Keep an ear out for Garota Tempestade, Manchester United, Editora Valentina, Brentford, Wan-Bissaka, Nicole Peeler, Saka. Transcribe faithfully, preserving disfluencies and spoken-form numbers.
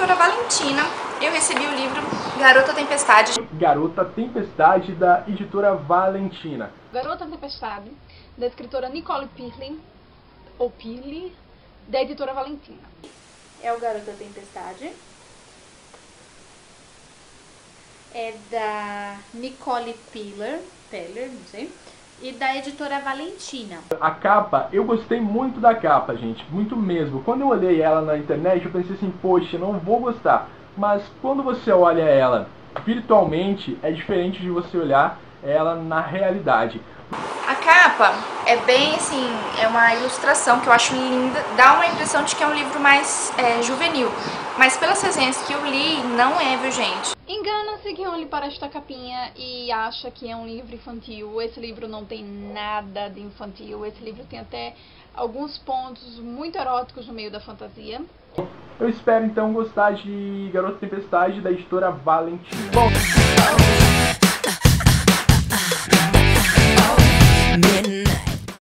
Editora Valentina, eu recebi o livro Garota Tempestade. Garota Tempestade, da Editora Valentina. Garota Tempestade, da escritora Nicole Peeler, ou Peeler, da Editora Valentina. É o Garota Tempestade. É da Nicole Peeler, Peeler, não sei, e da Editora Valentina. A capa, eu gostei muito da capa, gente, muito mesmo. Quando eu olhei ela na internet, eu pensei assim, poxa, não vou gostar. Mas quando você olha ela virtualmente, é diferente de você olhar ela na realidade. A capa é bem assim, é uma ilustração que eu acho linda, dá uma impressão de que é um livro mais é, juvenil. Mas pelas resenhas que eu li, não é, viu, gente? Engana-se quem olha para esta capinha e acha que é um livro infantil. Esse livro não tem nada de infantil. Esse livro tem até alguns pontos muito eróticos no meio da fantasia. Eu espero, então, gostar de Garota Tempestade, da Editora Valentina. Bom...